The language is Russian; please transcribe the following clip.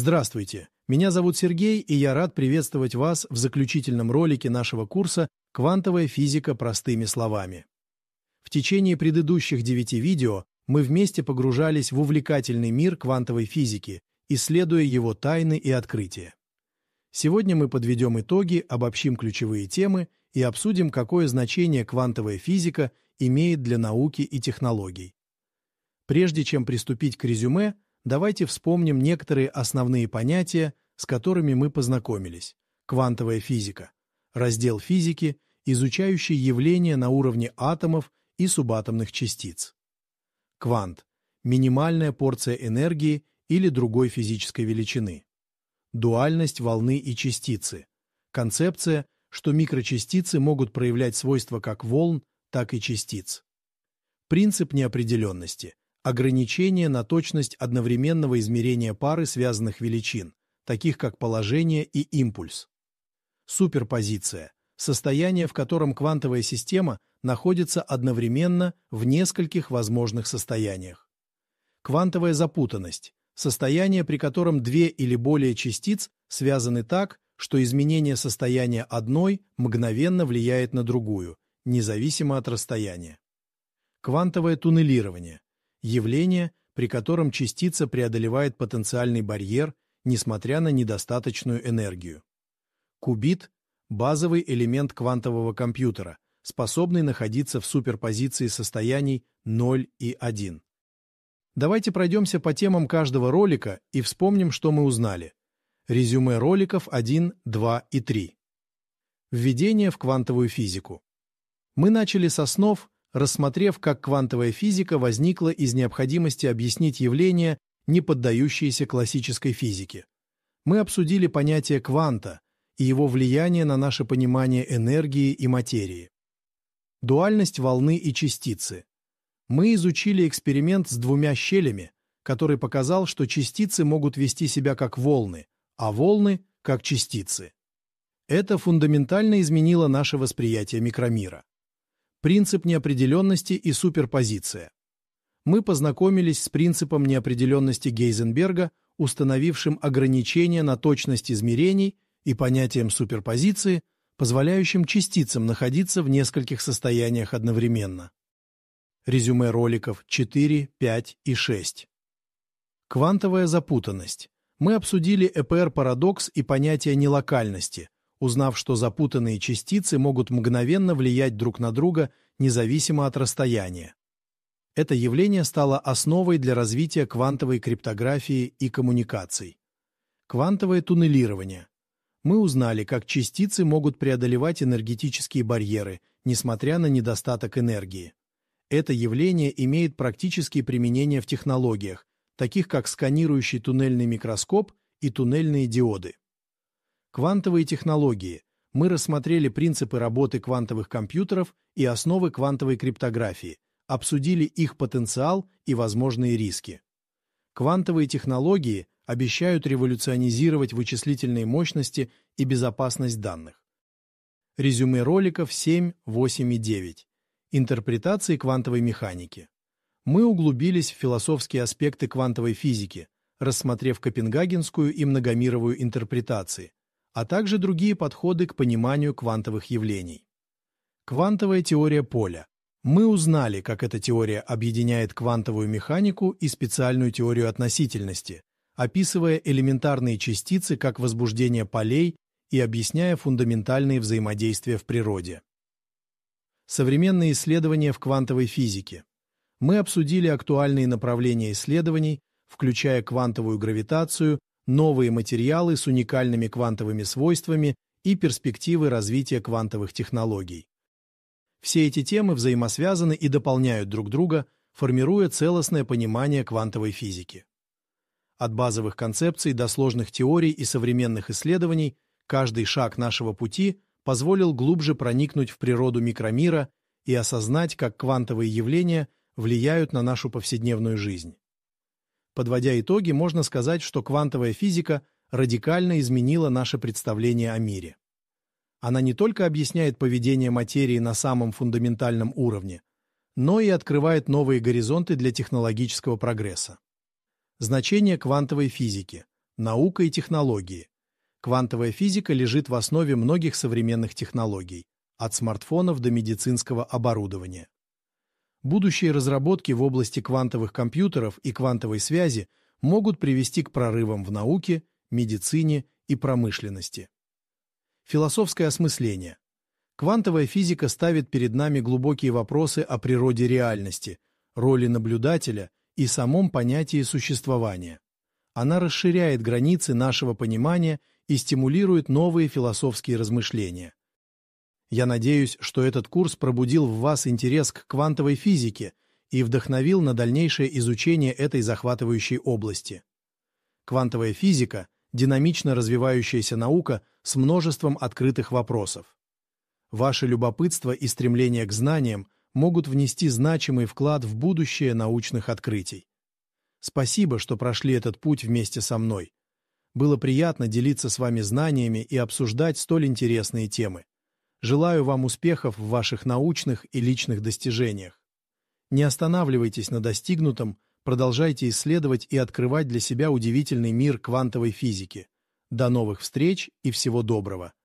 Здравствуйте, меня зовут Сергей, и я рад приветствовать вас в заключительном ролике нашего курса «Квантовая физика простыми словами». В течение предыдущих 9 видео мы вместе погружались в увлекательный мир квантовой физики, исследуя его тайны и открытия. Сегодня мы подведем итоги, обобщим ключевые темы и обсудим, какое значение квантовая физика имеет для науки и технологий. Прежде чем приступить к резюме, давайте вспомним некоторые основные понятия, с которыми мы познакомились. Квантовая физика – раздел физики, изучающий явления на уровне атомов и субатомных частиц. Квант – минимальная порция энергии или другой физической величины. Дуальность волны и частицы – концепция, что микрочастицы могут проявлять свойства как волн, так и частиц. Принцип неопределенности – ограничение на точность одновременного измерения пары связанных величин, таких как положение и импульс. Суперпозиция – состояние, в котором квантовая система находится одновременно в нескольких возможных состояниях. Квантовая запутанность – состояние, при котором две или более частиц связаны так, что изменение состояния одной мгновенно влияет на другую, независимо от расстояния. Квантовое туннелирование – явление, при котором частица преодолевает потенциальный барьер, несмотря на недостаточную энергию. Кубит – базовый элемент квантового компьютера, способный находиться в суперпозиции состояний 0 и 1. Давайте пройдемся по темам каждого ролика и вспомним, что мы узнали. Резюме роликов 1, 2 и 3. Введение в квантовую физику. Мы начали с основ, рассмотрев, как квантовая физика возникла из необходимости объяснить явления, не поддающиеся классической физике. Мы обсудили понятие кванта и его влияние на наше понимание энергии и материи. Дуальность волны и частицы. Мы изучили эксперимент с двумя щелями, который показал, что частицы могут вести себя как волны, а волны – как частицы. Это фундаментально изменило наше восприятие микромира. Принцип неопределенности и суперпозиция. Мы познакомились с принципом неопределенности Гейзенберга, установившим ограничения на точность измерений, и понятием суперпозиции, позволяющим частицам находиться в нескольких состояниях одновременно. Резюме роликов 4, 5 и 6. Квантовая запутанность. Мы обсудили ЭПР-парадокс и понятие нелокальности, узнав, что запутанные частицы могут мгновенно влиять друг на друга, независимо от расстояния. Это явление стало основой для развития квантовой криптографии и коммуникаций. Квантовое туннелирование. Мы узнали, как частицы могут преодолевать энергетические барьеры, несмотря на недостаток энергии. Это явление имеет практические применения в технологиях, таких как сканирующий туннельный микроскоп и туннельные диоды. Квантовые технологии. Мы рассмотрели принципы работы квантовых компьютеров и основы квантовой криптографии, обсудили их потенциал и возможные риски. Квантовые технологии обещают революционизировать вычислительные мощности и безопасность данных. Резюме роликов 7, 8 и 9. Интерпретации квантовой механики. Мы углубились в философские аспекты квантовой физики, рассмотрев копенгагенскую и многомировую интерпретации, а также другие подходы к пониманию квантовых явлений. Квантовая теория поля. Мы узнали, как эта теория объединяет квантовую механику и специальную теорию относительности, описывая элементарные частицы как возбуждение полей и объясняя фундаментальные взаимодействия в природе. Современные исследования в квантовой физике. Мы обсудили актуальные направления исследований, включая квантовую гравитацию, новые материалы с уникальными квантовыми свойствами и перспективы развития квантовых технологий. Все эти темы взаимосвязаны и дополняют друг друга, формируя целостное понимание квантовой физики. От базовых концепций до сложных теорий и современных исследований каждый шаг нашего пути – позволил глубже проникнуть в природу микромира и осознать, как квантовые явления влияют на нашу повседневную жизнь. Подводя итоги, можно сказать, что квантовая физика радикально изменила наше представление о мире. Она не только объясняет поведение материи на самом фундаментальном уровне, но и открывает новые горизонты для технологического прогресса. Значение квантовой физики. наука и технологии. Квантовая физика лежит в основе многих современных технологий, от смартфонов до медицинского оборудования. Будущие разработки в области квантовых компьютеров и квантовой связи могут привести к прорывам в науке, медицине и промышленности. Философское осмысление. Квантовая физика ставит перед нами глубокие вопросы о природе реальности, роли наблюдателя и самом понятии существования. Она расширяет границы нашего понимания и стимулирует новые философские размышления. Я надеюсь, что этот курс пробудил в вас интерес к квантовой физике и вдохновил на дальнейшее изучение этой захватывающей области. Квантовая физика – динамично развивающаяся наука с множеством открытых вопросов. Ваше любопытство и стремление к знаниям могут внести значимый вклад в будущее научных открытий. Спасибо, что прошли этот путь вместе со мной. Было приятно делиться с вами знаниями и обсуждать столь интересные темы. Желаю вам успехов в ваших научных и личных достижениях. Не останавливайтесь на достигнутом, продолжайте исследовать и открывать для себя удивительный мир квантовой физики. До новых встреч и всего доброго!